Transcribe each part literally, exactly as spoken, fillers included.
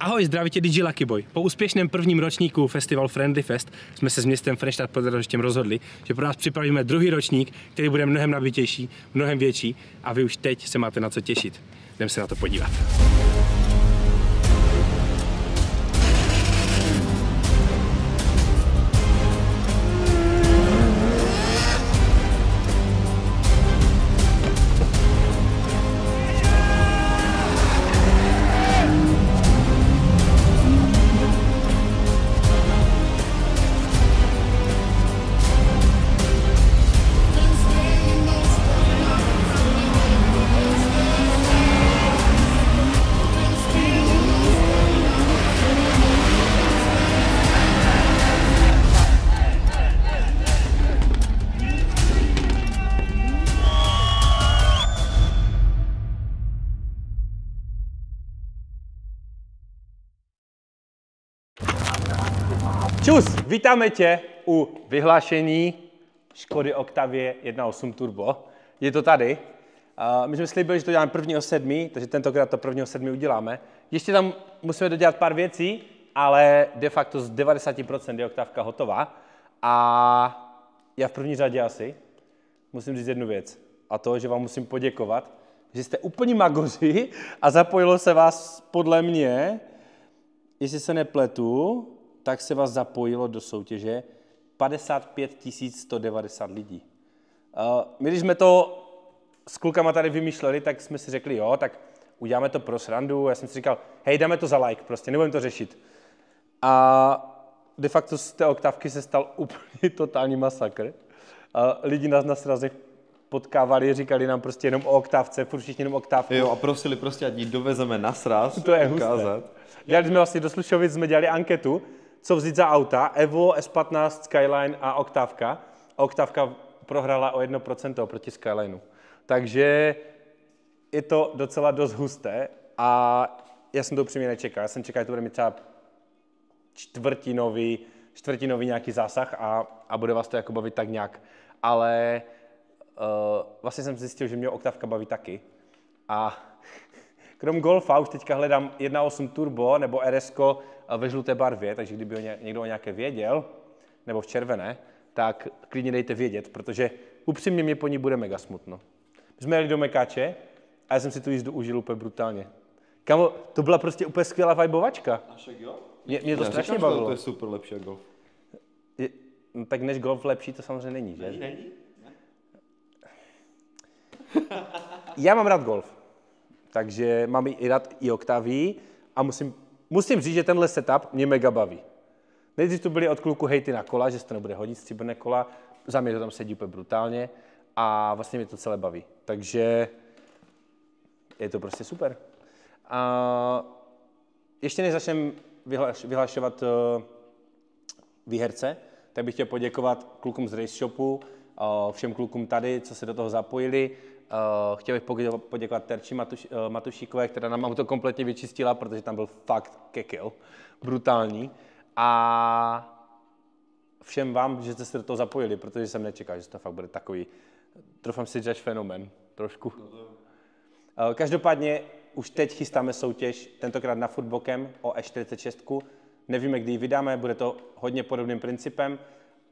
Ahoj, zdraví tě dý džej Lucky Boy. Po úspěšném prvním ročníku festivalu Friendly Fest jsme se s městem Frenštát pod Radhoštěm rozhodli, že pro nás připravíme druhý ročník, který bude mnohem nabitější, mnohem větší a vy už teď se máte na co těšit. Jdeme se na to podívat. Čus, vítáme tě u vyhlášení Škody Octavie jedna osm Turbo. Je to tady. Uh, my jsme slíbili, že to děláme prvního sedmého, takže tentokrát to prvního sedmého uděláme. Ještě tam musíme dodělat pár věcí, ale de facto z devadesáti procent je oktávka hotová. A já v první řadě asi musím říct jednu věc. A to, že vám musím poděkovat, že jste úplní magoři a zapojilo se vás podle mě, jestli se nepletu, tak se vás zapojilo do soutěže padesát pět tisíc sto devadesát lidí. Uh, my, když jsme to s klukama tady vymýšleli, tak jsme si řekli, jo, tak uděláme to pro srandu. Já jsem si říkal, hej, dáme to za like, prostě, nebudeme to řešit. A de facto z té oktávky se stal úplně totální masakr. Uh, lidi nás na srazech potkávali, říkali nám prostě jenom o oktávce, furt všichni jenom oktávku. Jo, a prosili prostě, ať ji dovezeme na sraz. To je husté. Dělali jsme vlastně do Slušovic, jsme dělali anketu, co vzít za auta, Evo, es patnáct, Skyline a Oktávka. Oktávka prohrála o jedno procento proti Skylineu. Takže je to docela dost husté a já jsem to upřímně nečekal. Já jsem čekal, že to bude mít třeba čtvrtinový, čtvrtinový nějaký zásah a, a bude vás to jako bavit tak nějak. Ale uh, vlastně jsem zjistil, že mě Oktávka baví taky. A krom Golfa už teďka hledám jedna osm Turbo nebo er esko ve žluté barvě, takže kdyby někdo o nějaké věděl, nebo v červené, tak klidně dejte vědět, protože upřímně mě po ní bude mega smutno. My jsme jeli do Mekáče a já jsem si tu jízdu užil úplně brutálně. Kamo, to byla prostě úplně skvělá vibovačka. A však jo? Mě, mě to já strašně bavilo. To je super lepší jak Golf. Je, no, tak než Golf lepší to samozřejmě není, že? Není? Já mám rád Golf. Takže mám i rád i Octavii a musím, musím říct, že tenhle setup mě mega baví. Nejdřív tu byly od kluku hejty na kola, že se to nebude hodit, stříbrné kola, za mě to tam sedí úplně brutálně a vlastně mě to celé baví. Takže je to prostě super. A ještě než začneme vyhlaš, vyhlašovat výherce, tak bych chtěl poděkovat klukům z Race Shopu, všem klukům tady, co se do toho zapojili. Uh, chtěl bych poděkovat Terči Matuš, uh, Matušíkové, která nám auto kompletně vyčistila, protože tam byl fakt kekel, brutální. A všem vám, že jste se do toho zapojili, protože jsem nečekal, že to fakt bude takový, troufám si, že až fenomén, trošku. Uh, každopádně už teď chystáme soutěž, tentokrát na Furtbookem o E čtyřicet šest. Nevíme, kdy ji vydáme, bude to hodně podobným principem.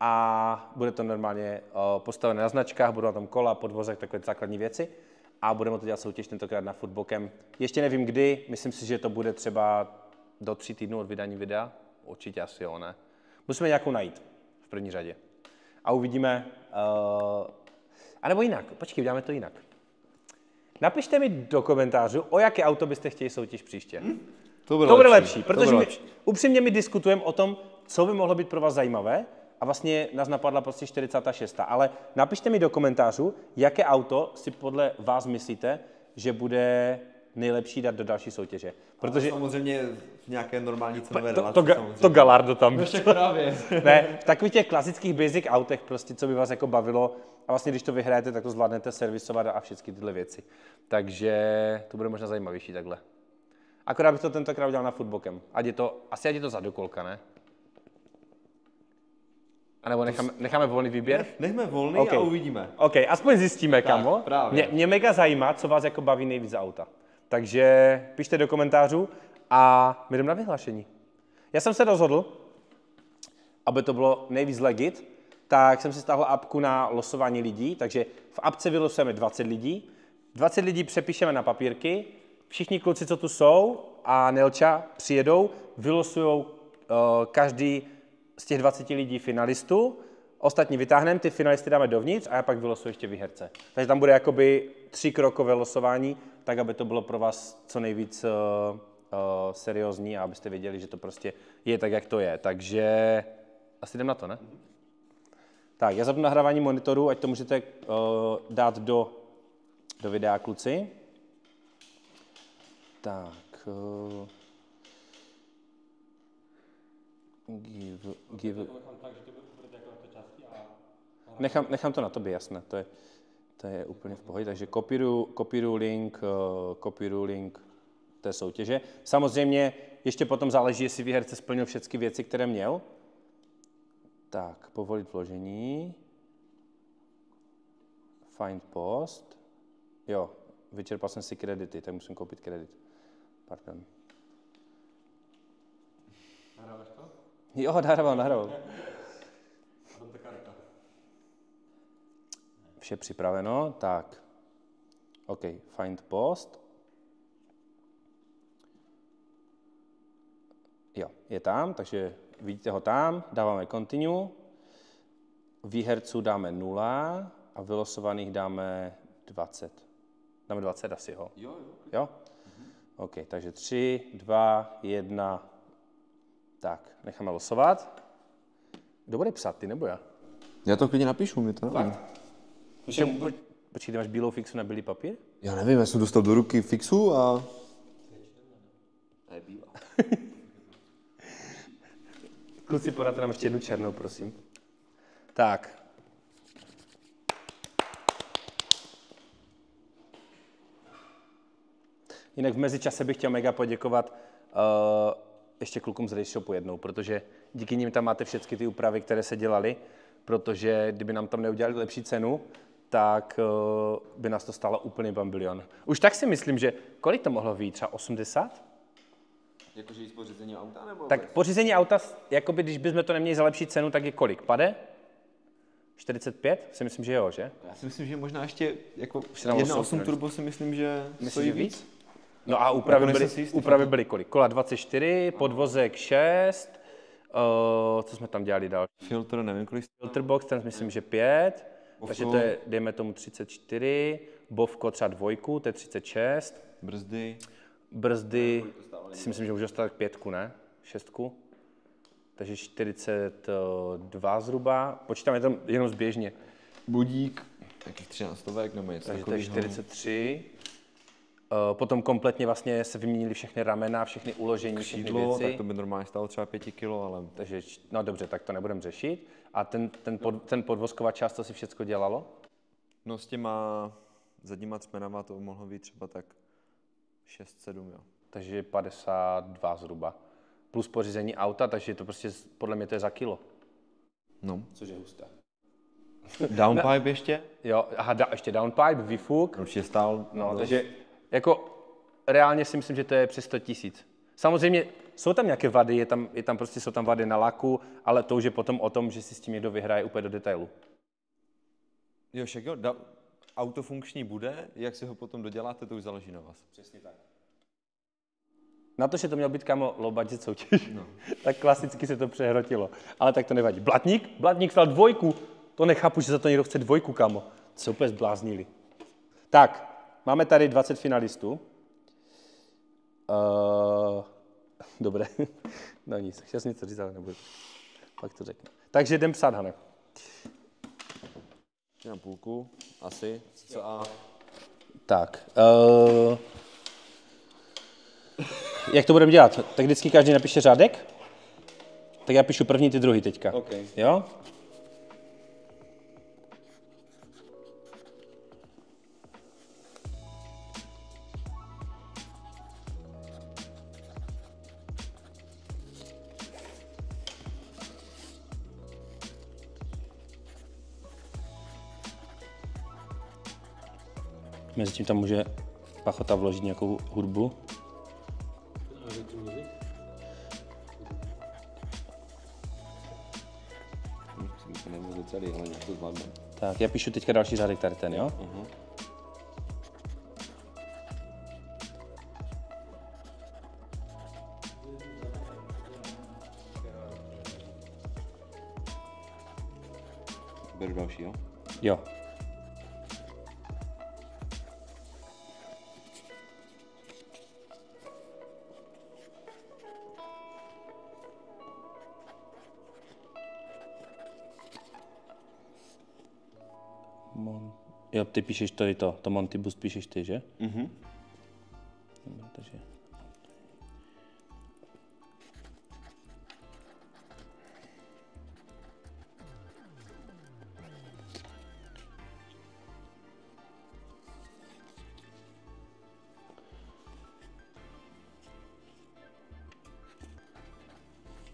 A bude to normálně postavené na značkách, budou na tom kola, podvozek, takové základní věci. A budeme to dělat soutěž tentokrát na Furtbookem. Ještě nevím kdy, myslím si, že to bude třeba do tří týdnů od vydání videa. Určitě asi jo, ne? Musíme nějakou najít v první řadě. A uvidíme, uh... a nebo jinak, počkej, uděláme to jinak. Napište mi do komentářů, o jaké auto byste chtěli soutěž příště. Hm? To bude to lepší, lepší, protože to lepší. My, upřímně my diskutujeme o tom, co by mohlo být pro vás zajímavé. A vlastně nás napadla prostě čtyřicet šest. Ale napište mi do komentářů, jaké auto si podle vás myslíte, že bude nejlepší dát do další soutěže. Protože no, samozřejmě v nějaké normální cenové relaci. To, to, to Galardo tam. Právě. Ne, v takových těch klasických basic autech, prostě, co by vás jako bavilo. A vlastně, když to vyhrajete, tak to zvládnete servisovat a všechny tyhle věci. Takže to bude možná zajímavější takhle. Akorát bych to tentokrát udělal na Furtbookem. Ať je to, asi ať je to za dokolka, ne? A nebo necháme, necháme volný výběr? Nechme volný okay. A uvidíme. OK, aspoň zjistíme, tak, kamo. Mě, mě mega zajímá, co vás jako baví nejvíc auta. Takže pište do komentářů a my jdeme na vyhlášení. Já jsem se rozhodl, aby to bylo nejvíc legit, tak jsem si stáhl apku na losování lidí, takže v apce vylosujeme dvacet lidí, dvacet lidí přepíšeme na papírky, všichni kluci, co tu jsou, a Nelča přijedou, vylosujou uh, každý z těch dvaceti lidí finalistů, ostatní vytáhneme, ty finalisty dáme dovnitř a já pak vylosuju ještě výherce. Takže tam bude jakoby tříkrokové losování, tak aby to bylo pro vás co nejvíc uh, uh, seriózní a abyste věděli, že to prostě je tak, jak to je. Takže asi jdem na to, ne? Tak, já zapnu nahrávání monitoru, ať to můžete uh, dát do, do videa, kluci. Tak. Uh, give, give. Nechám, nechám to na tobě, jasné, to je, to je úplně v pohodě, takže kopíruju, kopíruju link, uh, kopíruju link té soutěže. Samozřejmě ještě potom záleží, jestli výherce splnil všechny věci, které měl. Tak, povolit vložení. Find post. Jo, vyčerpal jsem si kredity, tak musím koupit kredit. Pardon. Nahráváš to? Jo, nahrávám, nahrávám. Vše připraveno, tak. OK, find post. Jo, je tam, takže vidíte ho tam, dáváme continue. Výherců dáme nula a vylosovaných dáme dvacet. Dáme dvacet asi ho. Jo, jo. Jo? Mhm. OK, takže tři, dva, jedna. Tak, necháme losovat. Kdo bude psát, ty nebo já? Já to klidně napíšu, mi to nevím. Počkej, ty máš bílou fixu na bílý papír? Já nevím, já jsem dostal do ruky fixu a... A je bílá. Kluci, podáte nám ještě jednu černou, prosím. Tak. Jinak v mezičase bych chtěl mega poděkovat uh, ještě klukům z Race Shopu jednou, protože díky nim tam máte všechny ty úpravy, které se dělaly, protože kdyby nám tam neudělali lepší cenu, tak uh, by nás to stálo úplný bambilion. Už tak si myslím, že kolik to mohlo být? Třeba osmdesát? Jakože jít pořízení auta nebo? Tak bez? Pořízení auta, jakoby, když bychom to neměli za lepší cenu, tak je kolik? Pade? čtyřicet pět? Si myslím, že jo, že? Já si myslím, že možná ještě jako jedna osm turbo si myslím, že stojí víc. No a úpravy byly, úpravy byly kolik? Kola dvacet čtyři, podvozek šest, uh, co jsme tam dělali dál? Filtr, nevím kolik. Filtrbox, ten myslím, že pět. Takže to je, dejme tomu, třicet čtyři, bovko třeba dvojku, to je třicet šest. Brzdy. Brzdy, si myslím, že můžu dostat pětku, ne? Šestku. Takže čtyřicet dva zhruba, počítám jenom, jenom zběžně. Budík, takých třináctovek nebo něco takového. Takže to je čtyřicet tři. Potom kompletně vlastně se vyměnili všechny ramena, všechny uložení, křídlo, všechny věci. Tak to by normálně stálo třeba pěti kilo, ale... Takže, no dobře, tak to nebudeme řešit. A ten, ten, pod, ten podvozková část, co si všechno dělalo? No s těma zadníma třmenama to mohlo být třeba tak šest sedm, jo. Takže padesát dva zhruba. Plus pořízení auta, takže to prostě, podle mě to je za kilo. No. Což je husté. Downpipe no. Ještě? Jo, aha, da, ještě downpipe, výfuk. Určitě stál. No, no takže... Jako reálně si myslím, že to je přes sto tisíc. Samozřejmě jsou tam nějaké vady, je tam, je tam prostě, jsou tam vady na laku, ale to už je potom o tom, že si s tím někdo vyhraje úplně do detailu. Jo, však jo, da, auto funkční bude, jak si ho potom doděláte, to už záleží na vás. Přesně tak. Na to, že to měl být kámo lobačit soutěž, no. Tak klasicky se to přehrotilo. Ale tak to nevadí. Blatník? Blatník stal dvojku. To nechápu, že za to někdo chce dvojku, kámo. To se úplně zbláznili. Tak. Máme tady dvacet finalistů. Uh, dobré, no nic, chtěl jsem něco říct, ale nebudu. Pak to řeknu. Takže jdem psát, Hane. Na půlku, asi. Co a... Tak. Uh, jak to budeme dělat? Tak vždycky každý napíše řádek. Tak já píšu první, ty druhý teďka. Okay. Jo? Mezitím tam může Pachota vložit nějakou hudbu. celý, ale nějak to zvládne. Tak, já píšu teďka další řádek tady ten, jo? Uh-huh. Beru další, jo? Jo. Mon... Jo, ty píšeš tady to, to Montibus píšeš ty, že? Mhm. Dobrá, takže...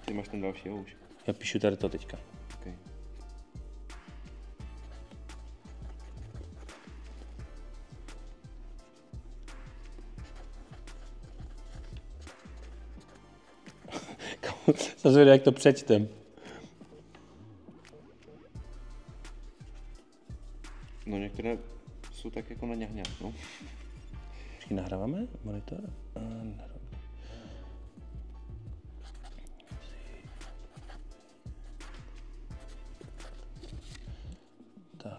Ty máš tam dalšího už. Já píšu tady to teďka. Okay. Jsem zvědavý, jak to přečtem. No některé jsou tak jako na něhňa, no. Vždycky nahráváme monitor? A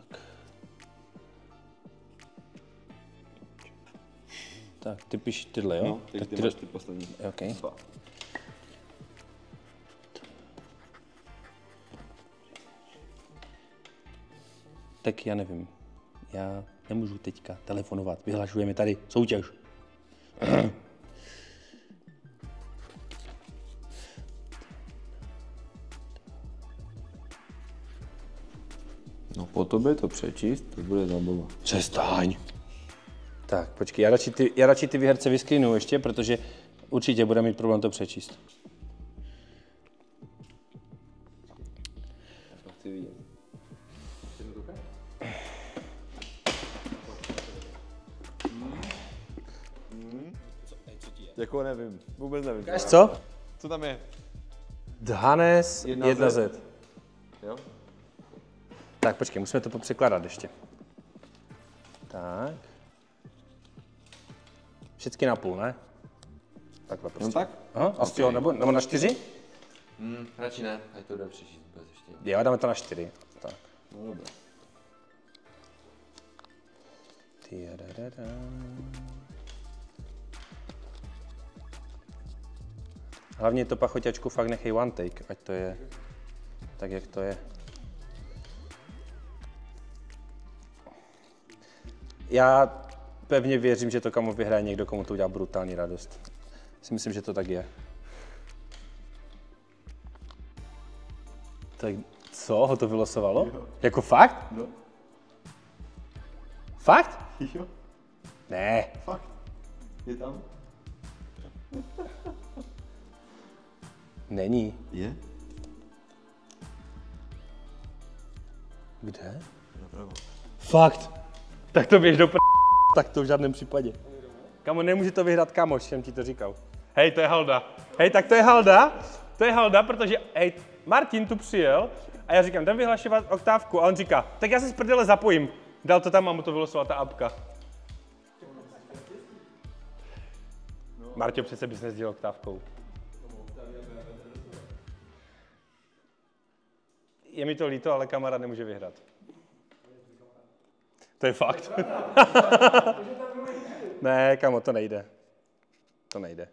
tak. Tak, ty píš tyhle, jo? No, teď ty ty máš ty poslední. Okay. Dva. Tak já nevím, já nemůžu teďka telefonovat, vyhlašujeme tady soutěž. No po tobě to přečíst, to bude zábava. Přestaň. Tak počkej, já radši ty, já radši ty výherce vyskrynu ještě, protože určitě bude mít problém to přečíst. Jako nevím, vůbec nevím. Ukáž co? Co tam je? Dhanes jedna zet. Jo? Tak počkej, musíme to popřekládat ještě. Tak. Všechny na půl, ne? Takhle prostě. No tak? Aha, okay. Asi jo, nebo, nebo na čtyři? Hmm, radši ne, ať to bude přečíst bez ještě. Jo, dáme to na čtyři. Tak. No dobré. Hlavně to pachoťačku fakt nechej one take, ať to je tak, jak to je. Já pevně věřím, že to kamo vyhraje někdo, komu to udělá brutální radost. Si myslím, že to tak je. Tak co, ho to vylosovalo? Jo. Jako fakt? No. Fakt? Jo. Ne. Fakt. Je tam? Není. Je? Kde? Dopravo. Fakt! Tak to běž do pr... Tak to v žádném případě. Kamo, nemůže to vyhrát kamoš, jsem ti to říkal. Hej, to je halda. Hej, tak to je halda. To je halda, protože hej, Martin tu přijel a já říkám, dám vyhlašovat oktávku a on říká, tak já se z prdele zapojím. Dal to tam, mám to vylosovat ta apka. No. Martě, přece bys nezděl oktávkou. Je mi to líto, ale kamarád nemůže vyhrát. To je fakt. Ne, kamo, to nejde. To nejde.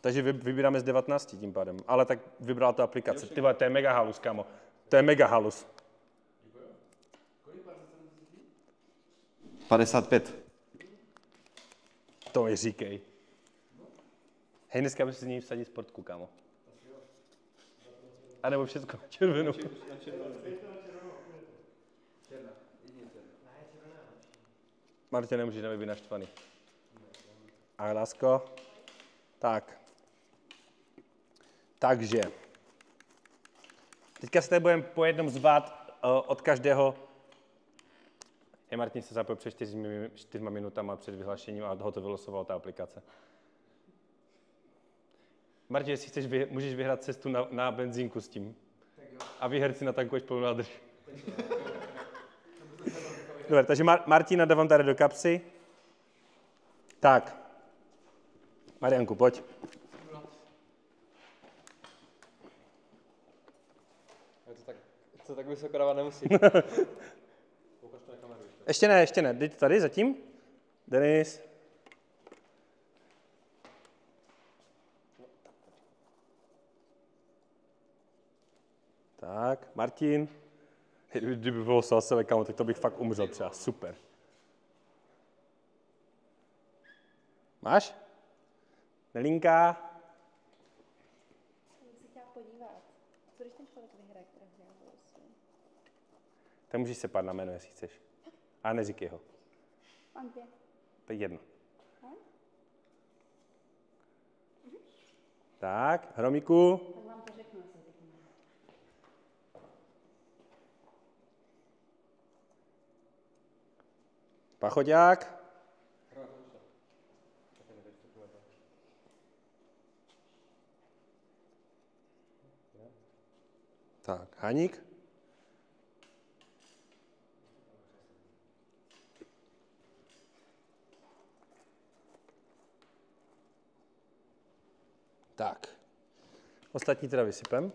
Takže vybíráme z devatenácti tím pádem. Ale tak vybrala to aplikace. Ty vole, to je mega halus, kamo. To je mega halus. padesát pět. To mi říkej. Hej, dneska bych si z něj vsadil sportku, kamo. A nebo všechno na červenou. Martě, nemůžeš na mě být naštvaný. A lásko. Tak. Takže. Teďka se tady budeme po jednom zvát uh, od každého. Je Martin se zapojil před čtyřmi, čtyřma minutama před vyhlášením a ho to vylosovala ta aplikace. Martě, jestli chceš, můžeš vyhrát cestu na, na benzínku s tím. Tak jo. a výherci natankuješ plnou nádrž. Dobře, takže Mar- Martina dávám tady do kapsy. Tak. Marianku, pojď. Co tak vysoko dávat nemusí. Ještě ne, ještě ne. Dej to tady zatím. Denis. Tak, Martin. Kdyby bylo salsové, kámo, tak to bych fakt umřel třeba. Super. Máš? Nelinka. Jsem si chtěla podívat. Co když ten člověk vyhraje, kterého měl osm? Tak můžeš se pát na jméno, jestli chceš. A neříkej ho. Mám pět. To je jedno. Hm? Tak, Hromíku. Tak vám to řeknu. Pachoťák. Tak, Haník. Tak, ostatní teda vysypem.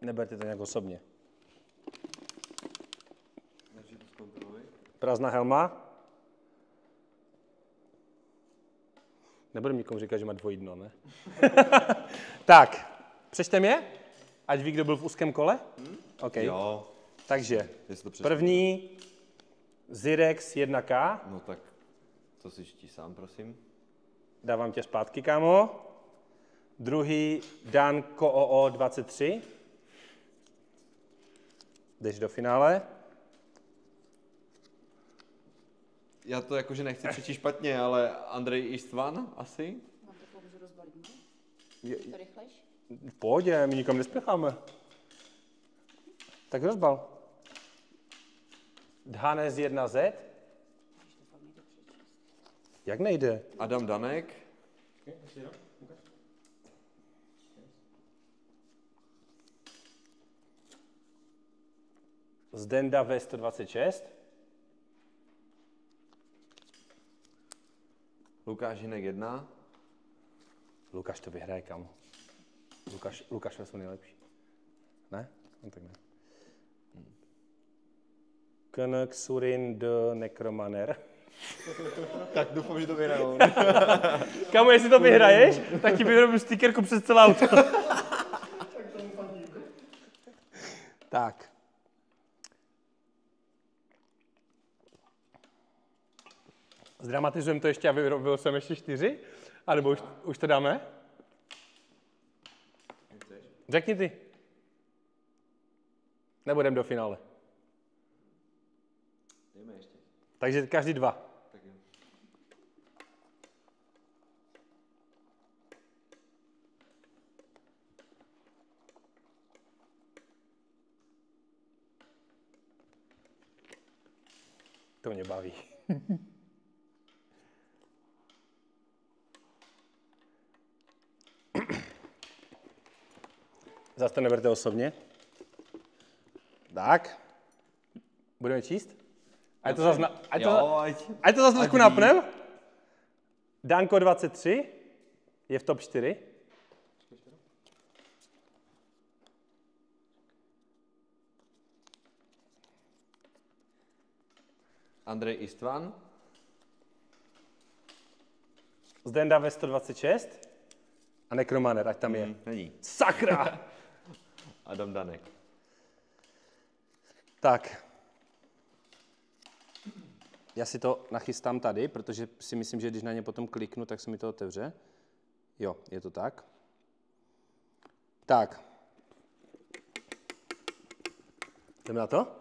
Neberte to nějak osobně. Prázdná helma. Nebudu nikomu říkat, že má dvojí dno, ne? Tak, přečte mě, ať ví, kdo byl v úzkém kole. Hmm? Okay. Jo. Takže první Zirex jedna ká. No tak to si čtí sám, prosím. Dávám tě zpátky, kámo. Druhý Danko dvacet tři. Jdeš do finále. Já to jakože nechci přečíst špatně, ale Andrej Istvan asi? Mám to pouze rozbalím. To rychlejš? Pojď, my nikam nespěcháme. Tak rozbal. Dhanez jedna zet. Jak nejde? Adam Danek. Zdenda vé sto dvacet šest. Lukáš Hinek jedna. Lukáš to vyhraje, kam? Lukáš, Lukáš jsou nejlepší. Ne? No tak ne. Knek Surin de Necromaner. Tak doufám, že to vyhrajou. Kamu, jestli to vyhraješ, tak ti vyrobím stickerku přes celé auto. Tak tomu padí. Tak. Zdramatizujeme to ještě a vyrobil jsem ještě čtyři? A nebo už, už to dáme? Řekni ty. Nebudem do finále. Dejme ještě. Takže každý dva. Tak jo. To mě baví. Zas to neberte osobně. Tak. Budeme číst? Ať to zase na, ať to zase trošku napnem. Danko dvacet tři je v top čtyři. Andrej Istvan. Zdenda vé sto dvacet šest. A Necromaner, ať tam mm, je. Není. Sakra! Adam Danek. Tak. Já si to nachystám tady, protože si myslím, že když na ně potom kliknu, tak se mi to otevře. Jo, je to tak. Tak. Jdeme na to?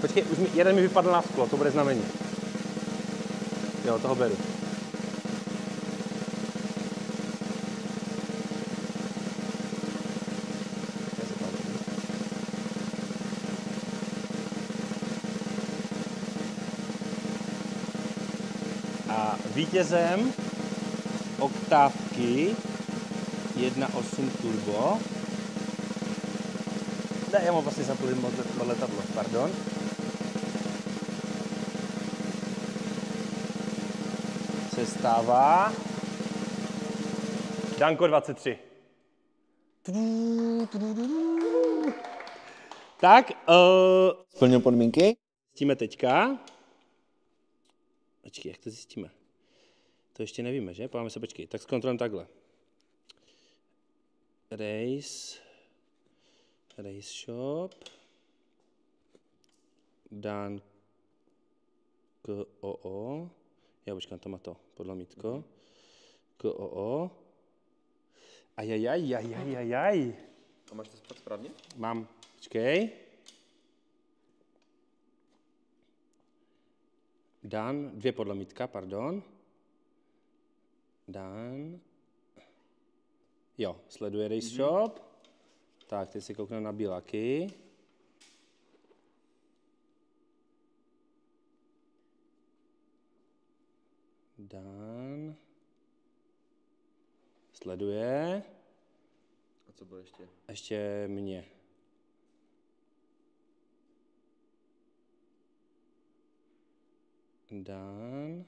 Počkej, už mi, jeden mi vypadl na sklo, to bude znamení. Jo, toho beru. Vítězem oktávky jedna osm Turbo. Ne, já mám vlastně zapojit moc letadlo, pardon. Se stává Danko dvacet tři. Tak, uh, splnil podmínky. Zjistíme teďka. Počkej, jak to zjistíme? To ještě nevíme, že? Pojďme se, počkej. Tak zkontrolujeme takhle. Race. Race Shop. Dan. K O O. Já počkám, tam má to podlomítko. K O O. Ajajajajajajaj. Aj, aj, aj, aj. A máš to správně? Mám. Počkej. Dan, dvě podlomítka, pardon. Dan. Jo, sleduje Race mm-hmm. Shop. Tak, teď si koukneme na bílaky. Dan. Sleduje. A co bylo ještě? Ještě mě. Dan.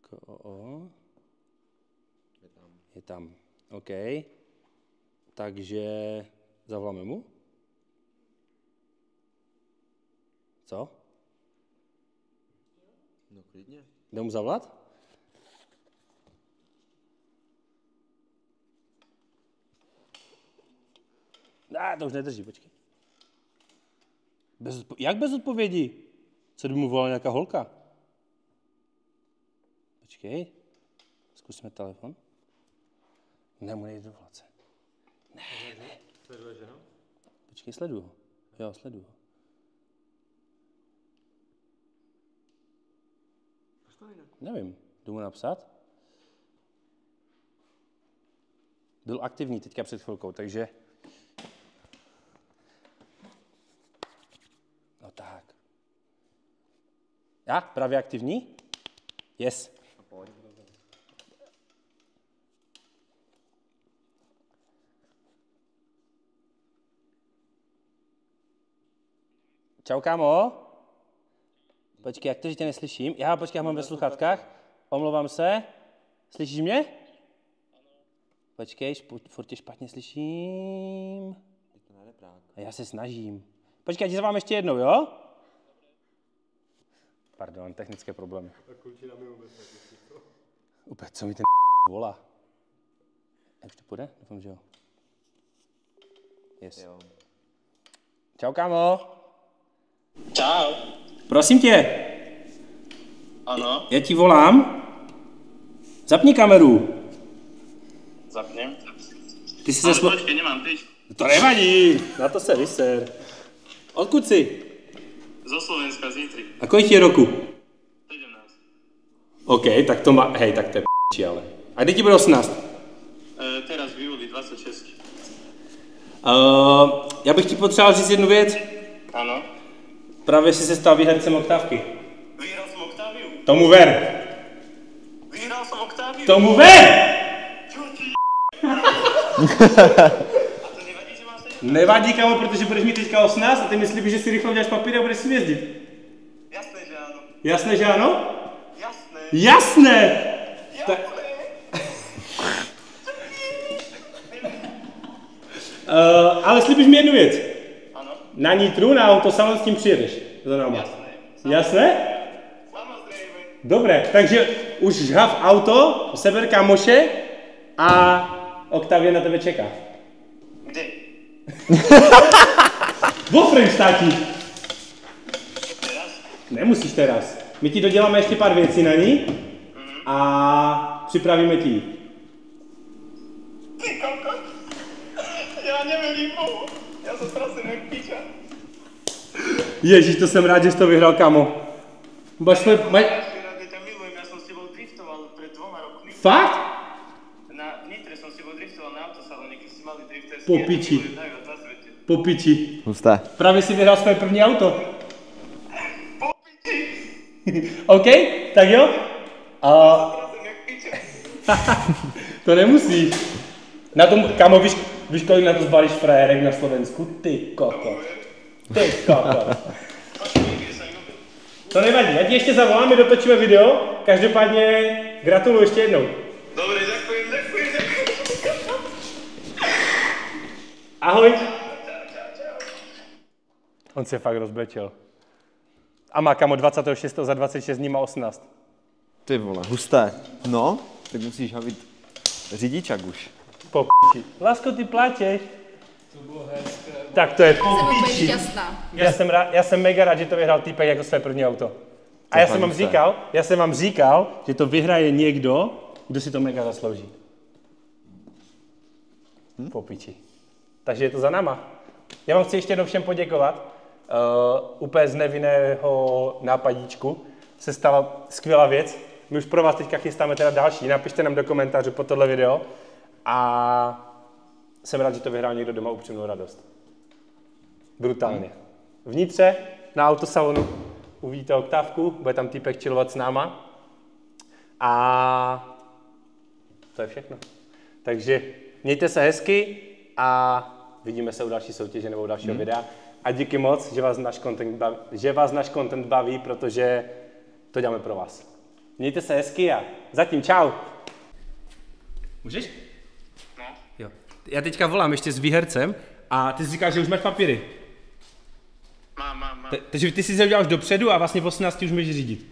K O O. Je tam. Je tam. OK. Takže zavoláme mu. Co? No klidně. Jde mu zavolat? A, to už nedrží, počkej. Bez, jak bez odpovědi? Co by mu volala nějaká holka? Počkej. Zkusíme telefon. Ne, mu nejde do vlace. Ne, ne. Sleduje ženu? Počkej, sleduju ho. Jo, sleduju ho. Nevím, jdu mu napsat. Byl aktivní teďka před chvilkou, takže... No tak. Já? Právě aktivní? Yes. Čau, kámo. Počkej, jak to, že tě neslyším? Já, počkej, já mám ve sluchátkách. Omlouvám se. Slyšíš mě? Počkej, furt tě špatně slyším. A já se snažím. Počkej, já ti zavám ještě jednou, jo? Pardon, technické problémy. Úplně, co mi ten volá? Jak to půjde? Doufám, že jo. Yes. Jo. Čau, kámo. Čau. Prosím tě. Ano. Já ti volám. Zapni kameru. Zapněm. Ty jsi zaslo... počkej, nemám tyč. To nevadí. Na to se vyser. Odkud jsi? Zo Slovenska, z Nitry. A kolik je roku? sedmnáct. OK, tak to má... Hej, tak to je p***či, ale. A kdy ti bude osmnáct? E, teraz v júli, dvacet šest. Uh, já bych ti potřeboval říct jednu věc. Ano. Právě si se stal výhercem oktávky. Vyhrál jsem Octaviu. Tomu ver. Vyhrál jsem Octaviu. Tomu ver! Čo ti A to nevadí, že máš sedmnáct? Nevadí, kámo, protože budeš mít teďka osmnáct a ty myslíš, že si rychle uděláš papíry a budeš si jezdit. Jasné, že ano. Jasné, že ano? Jasné. Jasné! Jasné! uh, ale slíbíš mi jednu věc. Na Nitru, na autosalon s tím přijedeš za náma. Jasné. Samozřejmě. Jasné? Samozřejmě. Dobré, takže už žhav auto, seber kamoše a Octavia na tebe čeká. Kde? Vo Frenštáti. Teraz? Nemusíš teraz. My ti doděláme ještě pár věcí na ní mm-hmm. a připravíme ti ji. Ty kokot. Já nevím, já jsem ztracený jak píča. Ježíš, to jsem rád, že jsi to vyhrál, kámo. Máš svoje... Maj... Já jsem s tebou driftoval před dvoma rokmi. Fakt? Na Nitre jsem s tebou driftoval na autosalonu, když jsi mali drifterský. Po piči. Po piči. Hustá. Právě jsi vyhrál svoje první auto. Po piči. OK, tak jo. A... To nemusíš. Na tom, kamo, víš, víš kolik na to zbalíš frajerek na Slovensku? Ty koko. Ty koko. To nevadí, já ti ještě zavolám, my dotočíme video. Každopádně gratuluju ještě jednou. Dobrý, děkuji, děkuji, děkuji. Ahoj. On se fakt rozblečil. A má kamo dvacátého šestého za dvacet šest dní má osmnáct. Ty vole, husté. No, tak musíš havit řidičak už. Po p***i. Lásko, ty pláčeš. To bylo hezké. Tak to je po p***i. Já jsem, rád, já jsem mega rád, že to vyhrál týpek jako své první auto. A já jsem, vám říkal, já jsem vám říkal, že to vyhraje někdo, kdo si to mega zaslouží. Hm? Po p***i. Takže je to za náma. Já vám chci ještě jednou všem poděkovat. Uh, úplně z nevinného nápadíčku se stala skvělá věc. My už pro vás teďka chystáme teda další. Napište nám do komentářů pod tohle video. A jsem rád, že to vyhrál někdo doma upřímnou radost. Brutálně. Vnitře, na autosalonu, uvidíte oktávku, bude tam týpek chillovat s náma. A to je všechno. Takže mějte se hezky a vidíme se u další soutěže nebo u dalšího hmm. videa. A díky moc, že vás náš content baví, že vás náš content baví, protože to děláme pro vás. Mějte se hezky a zatím čau. Můžeš? No. Jo. Já teďka volám ještě s výhercem a ty si říkáš, že už máš papíry. Mám, mám, mám. Takže ty si se uděláš dopředu a vlastně v osmnácti už můžeš řídit.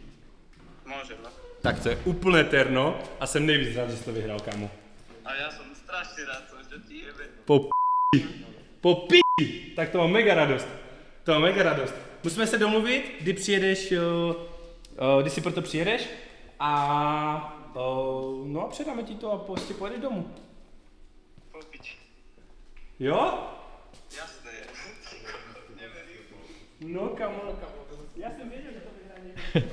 Můžem, no. Tak to je úplně terno a jsem nejvíc rád, že jsi to vyhrál, kámo. A já jsem strašně rád, že ti jebe. Po p***i. Po p***i. Tak to mám mega radost. To mám mega radost. Musíme se domluvit, kdy přijedeš, kdy si proto přijedeš a no a předáme ti to a prostě pojedeš domů. Popič. Jo? Jasné. No kamo, kamo. Já jsem věděl, že to vyhraje.